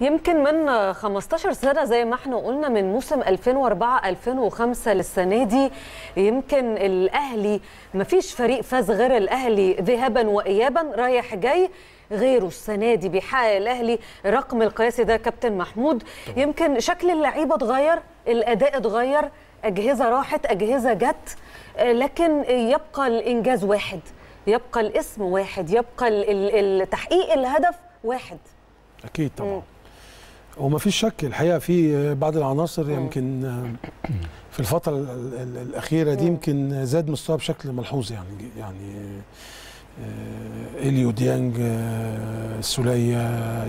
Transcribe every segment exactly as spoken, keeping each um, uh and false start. يمكن من خمستاشر سنة زي ما احنا قلنا، من موسم ألفين وأربعة ألفين وخمسة للسنة دي، يمكن الأهلي مفيش فريق فاز غير الأهلي ذهبا وإيابا رايح جاي غيره. السنة دي بيحقق الأهلي رقم القياسي ده كابتن محمود. يمكن شكل اللعيبة اتغير، الأداء اتغير، أجهزة راحت أجهزة جت، لكن يبقى الإنجاز واحد، يبقى الاسم واحد، يبقى تحقيق الهدف واحد. أكيد طبعا، وما فيش شك الحقيقه في بعض العناصر يمكن في الفتره الاخيره دي يمكن زاد مستواه بشكل ملحوظ، يعني يعني إيليو ديانغ، السوليه،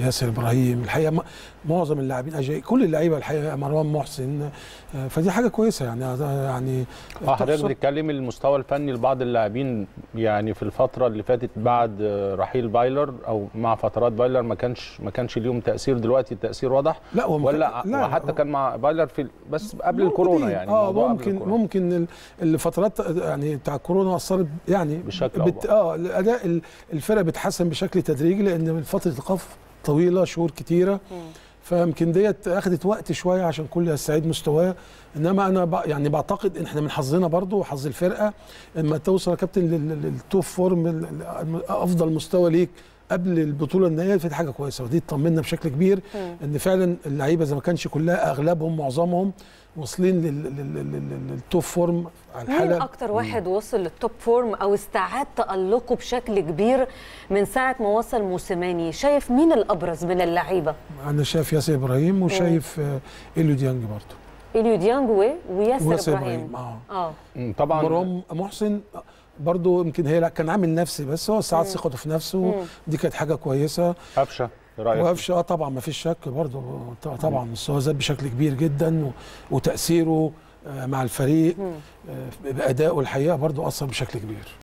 ياسر ابراهيم، الحقيقه معظم اللاعبين اجاي، كل اللعيبه الحقيقه، مروان محسن، فدي حاجه كويسه يعني. يعني اه حضرتك بتتكلم المستوى الفني لبعض اللاعبين يعني في الفتره اللي فاتت بعد رحيل بايلر او مع فترات بايلر ما كانش ما كانش ليهم تاثير، دلوقتي التاثير واضح ولا لا؟ وحتى كان مع بايلر في بس قبل الكورونا يعني. اه ممكن ممكن الفترات يعني بتاع الكورونا اثرت يعني بشكل بت... اه أداء الفرقة بتحسن بشكل تدريجي، لأن فترة القف طويلة، شهور كتيرة، فيمكن ديت أخدت وقت شوية عشان كل يستعيد مستواه. إنما أنا يعني بعتقد إن إحنا من حظنا برضه وحظ الفرقة إما توصل يا كابتن للتوب فورم، أفضل مستوى ليك قبل البطوله النهائيه، فدي حاجه كويسه ودي تطمنا بشكل كبير. مم. ان فعلا اللعيبه زي ما كانش كلها، اغلبهم معظمهم واصلين للتوب فورم على الحاله. مين اكتر واحد مم. وصل للتوب فورم او استعاد تالقه بشكل كبير من ساعه ما وصل موسيماني؟ شايف مين الابرز من اللعيبه؟ انا شايف ياسر ابراهيم، وشايف إيليو ديانج برضه. إيليو ديانج وياسر ابراهيم اه اه طبعا. مروان محسن برضه يمكن هي لا كان عامل نفسي، بس هو ساعات ثقته في نفسه، دي كانت حاجه كويسه. قفشه رايك؟ وقفشه اه طبعا ما فيش شك برضه، طبعا مستواه زاد بشكل كبير جدا، وتاثيره مع الفريق بادائه الحقيقه برضه اثر بشكل كبير.